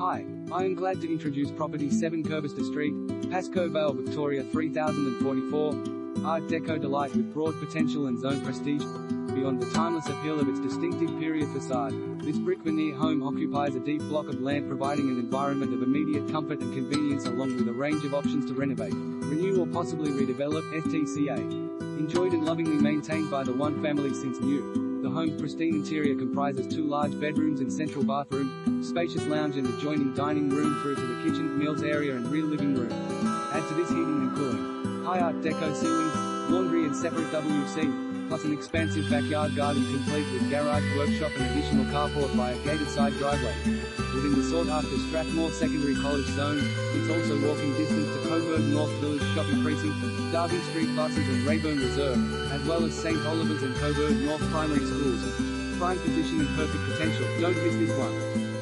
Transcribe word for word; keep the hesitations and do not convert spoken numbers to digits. Hi, I am glad to introduce property seven Kirbister Street, Pascoe Vale, Victoria three thousand forty-four. Art Deco delight with broad potential and zone prestige. Beyond the timeless appeal of its distinctive period facade, this brick veneer home occupies a deep block of land, providing an environment of immediate comfort and convenience along with a range of options to renovate, renew or possibly redevelop, et cetera. Enjoyed and lovingly maintained by the one family since new. The home's pristine interior comprises two large bedrooms and central bathroom, spacious lounge and adjoining dining room through to the kitchen, meals area and rear living room. Add to this heating and cooling, high art deco ceilings, laundry and separate W C, plus an expansive backyard garden complete with garage, workshop and additional carport by a gated side driveway. Within the sought-after Strathmore Secondary College zone, it's also walking distance to Coburg North Village Shopping Precinct, Derby Street buses and Rayburn Reserve, as well as Saint Oliver's and Coburg North Primary Schools. Prime position and perfect potential, don't miss this one.